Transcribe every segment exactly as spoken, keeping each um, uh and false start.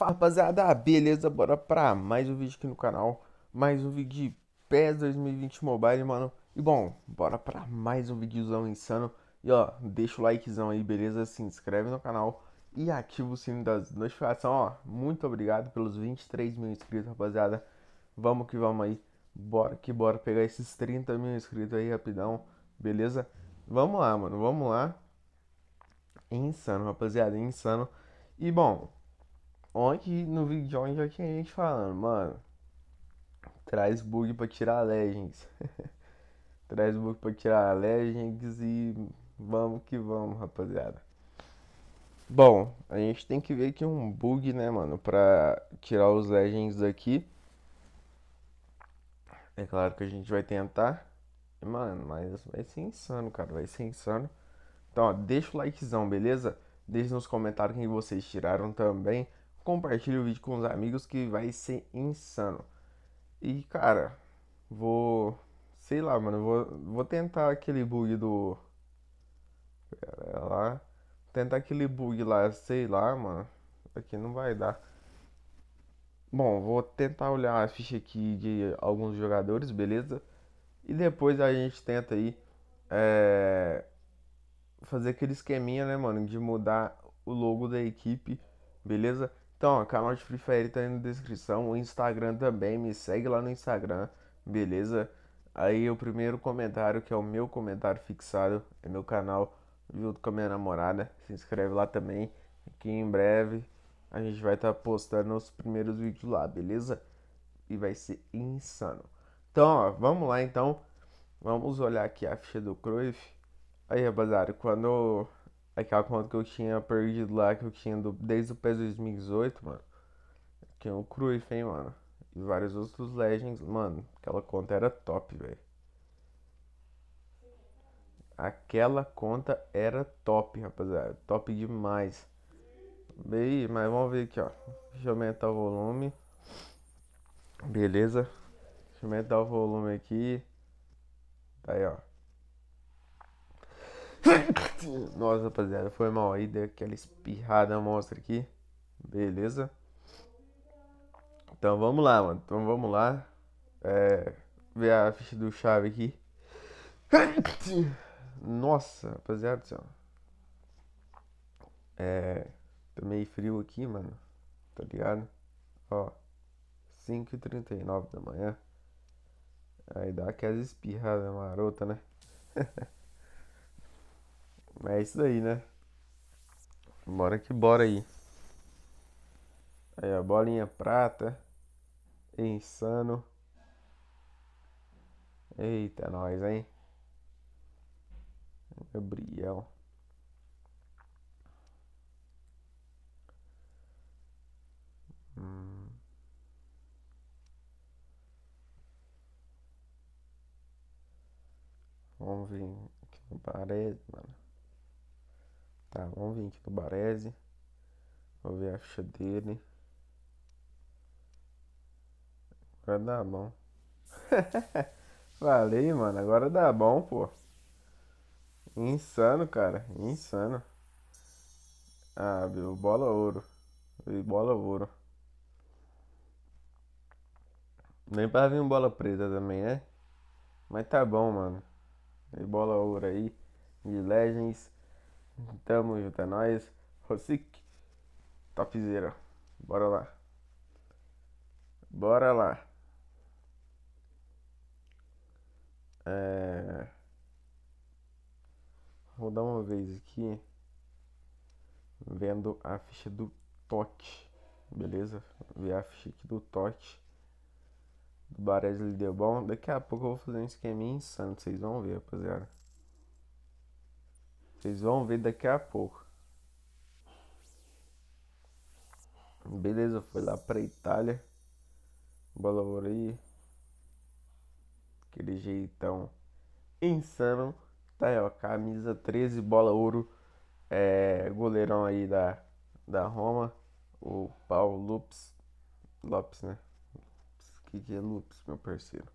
Fala rapaziada, beleza? Bora pra mais um vídeo aqui no canal, mais um vídeo de P E S dois mil e vinte Mobile, mano. E bom, bora pra mais um videozão insano. E ó, deixa o likezão aí, beleza? Se inscreve no canal e ativa o sininho das notificações, ó. Muito obrigado pelos vinte e três mil inscritos, rapaziada. Vamos que vamos aí, bora que bora pegar esses trinta mil inscritos aí rapidão, beleza? Vamos lá, mano, vamos lá. É insano, rapaziada, é insano. E bom, ontem no vídeo de ontem já tinha gente falando, mano, traz bug pra tirar a Legends. Traz bug pra tirar a Legends e vamos que vamos, rapaziada. Bom, a gente tem que ver aqui um bug, né, mano, pra tirar os Legends daqui. É claro que a gente vai tentar. Mano, mas vai ser insano, cara, vai ser insano. Então, ó, deixa o likezão, beleza? Deixe nos comentários quem vocês tiraram também. Compartilhe o vídeo com os amigos que vai ser insano. E, cara, vou... Sei lá, mano. Vou, vou tentar aquele bug do... Pera lá. Tentar aquele bug lá. Sei lá, mano. Aqui não vai dar. Bom, vou tentar olhar a ficha aqui de alguns jogadores, beleza? E depois a gente tenta aí... É... fazer aquele esqueminha, né, mano, de mudar o logo da equipe, beleza? Então, ó, canal de Free Fire tá aí na descrição, o Instagram também, me segue lá no Instagram, beleza? Aí o primeiro comentário, que é o meu comentário fixado, é meu canal, junto com a minha namorada, se inscreve lá também, que em breve a gente vai estar tá postando os primeiros vídeos lá, beleza? E vai ser insano. Então, ó, vamos lá, então, vamos olhar aqui a ficha do Cruyff. Aí, rapaziada, quando aquela conta que eu tinha perdido lá, que eu tinha do, desde o P E S dois mil e dezoito, mano, tinha o Cruyff, hein, mano, e vários outros Legends, mano, aquela conta era top, velho. Aquela conta era top, rapaziada, top demais. Bem, mas vamos ver aqui, ó, deixa eu aumentar o volume, beleza, deixa eu aumentar o volume aqui, tá aí, ó. Nossa, rapaziada, foi mal aí, deu aquela espirrada monstra aqui. Beleza. Então vamos lá, mano. Então vamos lá é, ver a ficha do Chave aqui. Nossa, rapaziada do céu. É, tá meio frio aqui, mano. Tá ligado? Ó, cinco e trinta e nove da manhã. Aí dá aquelas espirradas marotas, né? Mas é isso daí, né? Bora que bora aí. Aí a bolinha prata. Insano. Eita, nós, hein? Gabriel. Hum. Vamos ver aqui no Baresi, mano. Tá, vamos vir aqui no Baresi. Vou ver a ficha dele. Agora dá bom. Valeu, mano. Agora dá bom, pô. Insano, cara. Insano. Ah, viu? Bola ouro. Viu? Bola ouro. Nem pra vir bola preta também, né? Mas tá bom, mano. Viu? Bola ouro aí. De Legends. Tamo junto, é nóis. Rosic. Topzera. Bora lá. Bora lá. É... Vou dar uma vez aqui. Vendo a ficha do Totti. Beleza? Ver a ficha aqui do Totti. Do Baresi ele deu bom. Daqui a pouco eu vou fazer um esqueminha insano. Vocês vão ver, rapaziada. Vocês vão ver daqui a pouco. Beleza, foi lá pra Itália. Bola ouro aí. Aquele jeitão insano. Tá aí, ó. Camisa treze, bola ouro. É, goleirão aí da, da Roma. O Paulo Lopes. Lopes, né? Que que é Lopes, meu parceiro?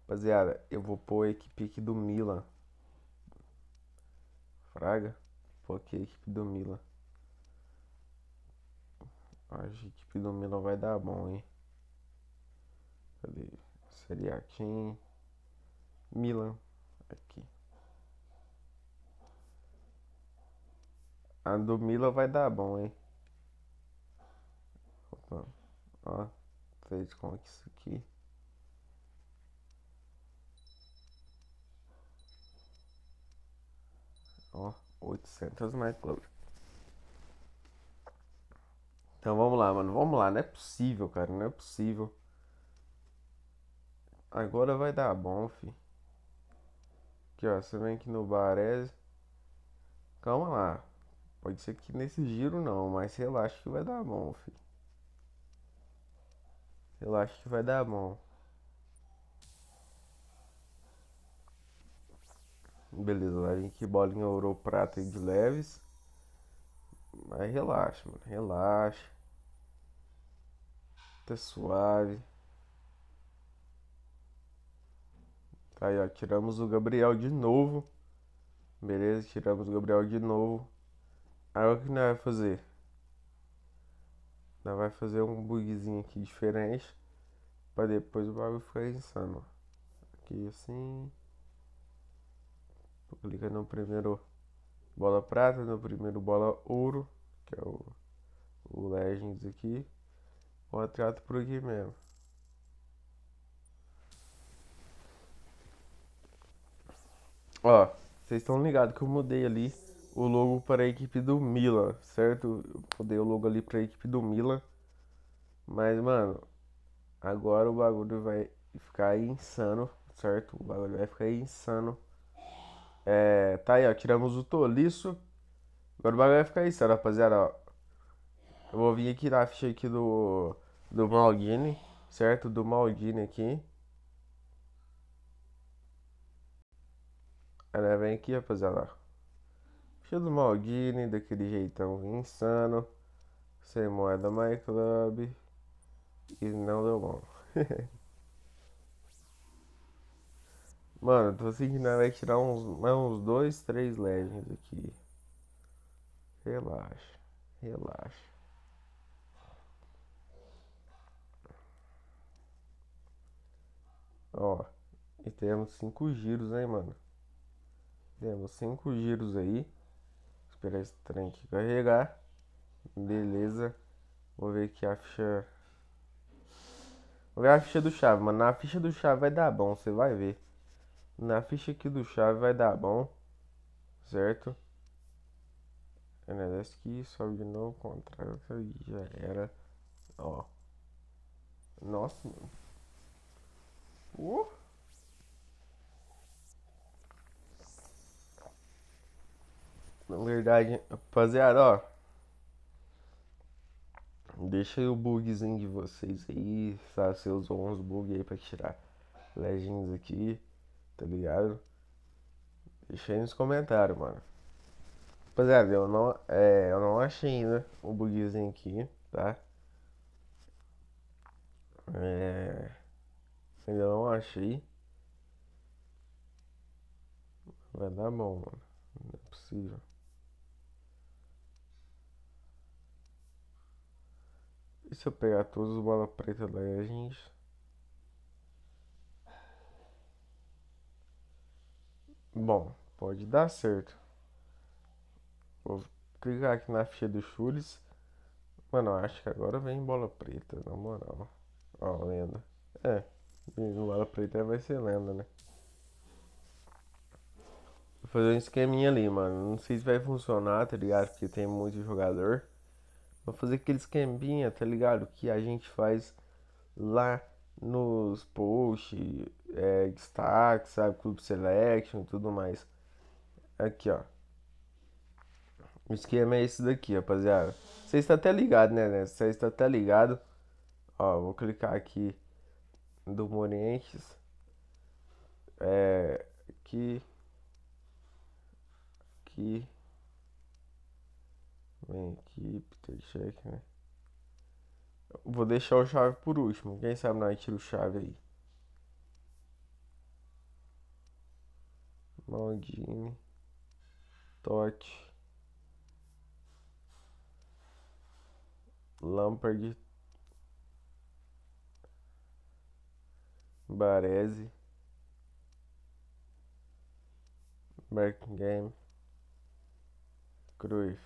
Rapaziada, eu vou pôr a equipe aqui do Milan. Fraga, porque a equipe do Milan. A equipe do Milan vai dar bom, hein? Cadê? Seria quem? Milan. Aqui. A do Milan vai dar bom, hein? Opa. Ó. Fez com isso aqui. Ó. oitocentos MyClub. Então vamos lá, mano. Vamos lá. Não é possível, cara. Não é possível. Agora vai dar bom, fi. Aqui, ó. Você vem aqui no Baresi. Calma lá. Pode ser que nesse giro não, mas relaxa que vai dar bom, filho. Relaxa que vai dar bom. Beleza, vai vir aqui bolinha ouro prata e de leves. Mas relaxa, mano. Relaxa. Tá suave. Tá aí, ó. Tiramos o Gabriel de novo. Beleza, tiramos o Gabriel de novo. Aí o que nós vai fazer? Nós vai fazer um bugzinho aqui diferente. Pra depois o bagulho ficar insano. Aqui assim. Clica no primeiro bola prata, no primeiro bola ouro. Que é o, o Legends aqui. O atrato por aqui mesmo. Ó, vocês estão ligados que eu mudei ali o logo para a equipe do Milan, certo? Eu mudei o logo ali para a equipe do Milan. Mas, mano, agora o bagulho vai ficar insano, certo? O bagulho vai ficar insano. É, tá aí, ó, tiramos o toliço. Agora o bagulho vai ficar insano, rapaziada, ó. Eu vou vir aqui na ficha aqui do, do Maldini, certo? Do Maldini aqui. Ela vem aqui, rapaziada, ó. Cheio do Maldini, daquele jeitão insano. Sem moeda MyClub. E não deu bom. Mano, tô sentindo que vai tirar uns, uns dois, três legends aqui. Relaxa, relaxa. Ó, e temos cinco giros, hein, mano. Temos cinco giros aí. Esperar esse trem aqui carregar. Beleza. Vou ver aqui a ficha. Vou ver a ficha do chave, mano. Na ficha do chave vai dar bom, você vai ver. Na ficha aqui do chave vai dar bom. Certo? Desce aqui, sobe de novo, contrata e já era. Ó. Nossa, mano. Uh. Na verdade, rapaziada, ó. Deixa aí o bugzinho de vocês aí. Sabe, você usou uns bugs aí pra tirar legends aqui. Tá ligado? Deixa aí nos comentários, mano. Rapaziada, eu não, é, eu não achei ainda o bugzinho aqui, tá? É, ainda não achei. Vai dar bom, mano. Não é possível. E se eu pegar todos os bola preta lá, a gente. Bom, pode dar certo. Vou clicar aqui na ficha do Churis. Mano, eu acho que agora vem bola preta, na moral. Ó, lenda. É, bola preta vai ser lenda, né? Vou fazer um esqueminha ali, mano. Não sei se vai funcionar, tá ligado? Porque tem muito jogador. Vou fazer aquele esqueminha, tá ligado? Que a gente faz lá nos posts, é, destaque, sabe? Club Selection e tudo mais. Aqui, ó. O esquema é esse daqui, rapaziada. Você está até ligado, né, né? Você está até ligado. Ó, vou clicar aqui do Morientes. É. Aqui. Aqui. Vem aqui, Peter Check, né? Vou deixar o chave por último. Quem sabe nós tira o chave aí. Maldini, Totti, Lampard, Baresi, Berkingame, Cruyff.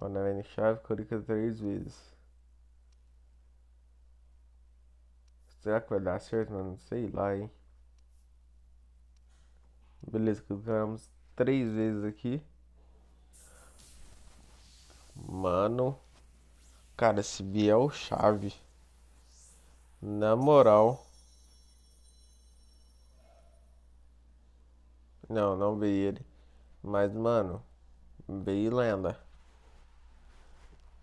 Ó, na minha chave, Corica três vezes. Será que vai dar certo, mano? Sei lá, hein? Beleza, colocamos três vezes aqui. Mano, cara, esse Biel chave. Na moral. Não, não veio ele. Mas, mano, veio lenda.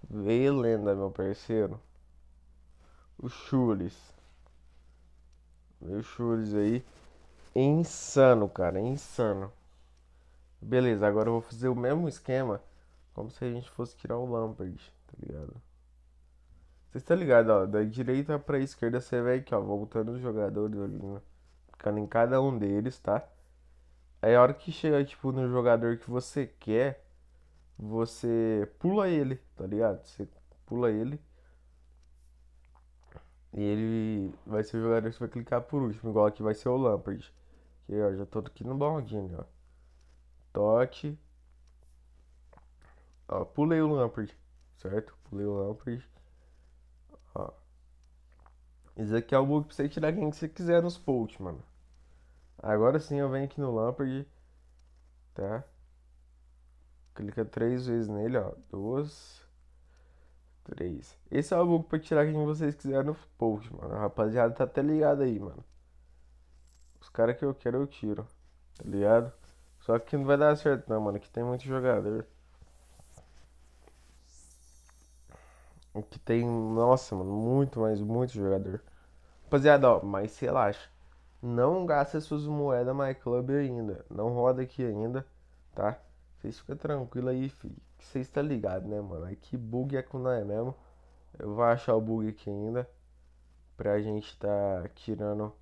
Veio lenda, meu parceiro. O Churis. Veio o Churis aí. Insano, cara, insano. Beleza, agora eu vou fazer o mesmo esquema. Como se a gente fosse tirar o Lampard, tá ligado? Vocês estão ligados, ó. Da direita pra esquerda você vai aqui, ó. Voltando os jogadores ali, né? Ficando em cada um deles, tá? Aí a hora que chega, tipo, no jogador que você quer, você pula ele, tá ligado? Você pula ele. E ele vai ser o jogador que você vai clicar por último. Igual aqui vai ser o Lampard. Aqui, ó, já tô aqui no Maldini, ó. Totti. Ó, pulei o Lampard, certo? Pulei o Lampard. Ó. Isso aqui é o bug pra você tirar quem que você quiser nos posts, mano. Agora sim eu venho aqui no Lampard, tá? Clica três vezes nele, ó. Duas. Três. Esse é o bug pra tirar quem vocês quiserem nos posts, mano. A rapaziada tá até ligada aí, mano. Os caras que eu quero eu tiro, tá ligado? Só que não vai dar certo não, mano. Aqui tem muito jogador. O que tem, nossa, mano, muito, mas muito jogador. Rapaziada, ó, mas relaxa. Não gasta suas moedas MyClub ainda. Não roda aqui ainda, tá? Vocês ficam tranquilos aí, filho. Vocês estão ligados, né, mano? Aqui bug é com nós mesmo. Eu vou achar o bug aqui ainda. Pra gente tá tirando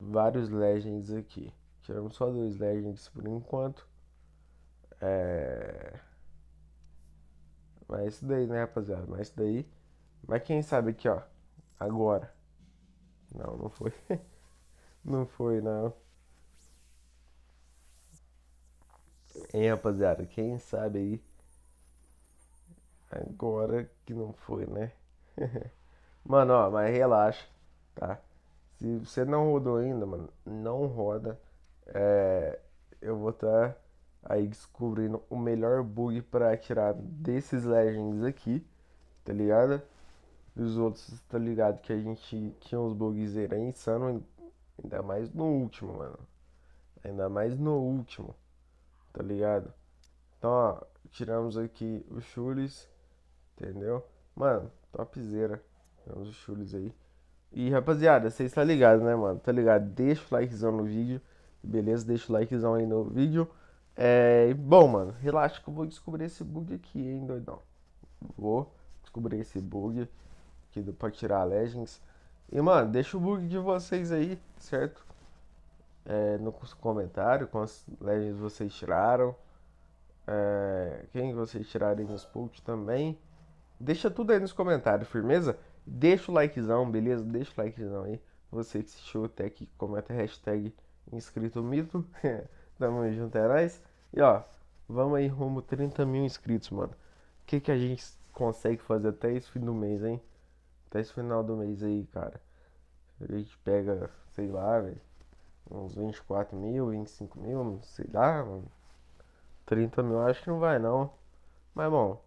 vários Legends aqui. Tiramos só dois Legends por enquanto. É... Mas isso daí, né, rapaziada? Mas isso daí. Mas quem sabe aqui, ó. Agora. Não, não foi. Não foi, não. Hein, rapaziada? Quem sabe aí. Agora que não foi, né? Mano, ó, mas relaxa, tá? Se você não rodou ainda, mano, não roda. É, eu vou estar... Tá... aí descobrindo o melhor bug pra tirar desses Legends aqui, tá ligado? Os outros, tá ligado? Que a gente tinha uns bugs era insano, ainda mais no último, mano. Ainda mais no último, tá ligado? Então, ó, tiramos aqui o Churis, entendeu? Mano, topzera. Tiramos o Churis aí. E, rapaziada, vocês tá ligado, né, mano? Tá ligado? Deixa o likezão no vídeo, beleza? Deixa o likezão aí no vídeo. É, bom, mano, relaxa que eu vou descobrir esse bug aqui, hein, doidão. Vou descobrir esse bug aqui do, pra tirar Legends. E, mano, deixa o bug de vocês aí, certo? É, nos comentários, quantas Legends vocês tiraram. É, quem vocês tirarem nos posts também. Deixa tudo aí nos comentários, firmeza? Deixa o likezão, beleza? Deixa o likezão aí. Você que assistiu até aqui, comenta a hashtag inscrito mito. Tamo junto, é nóis. E ó, vamos aí rumo trinta mil inscritos, mano. O que que a gente consegue fazer até esse fim do mês, hein? Até esse final do mês aí, cara. A gente pega, sei lá, velho, uns vinte e quatro mil, vinte e cinco mil, sei lá, mano. trinta mil acho que não vai, não. Mas bom,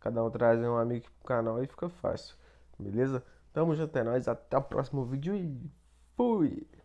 cada um traz um amigo pro canal e fica fácil, beleza? Tamo junto, é nóis. Até o próximo vídeo e fui!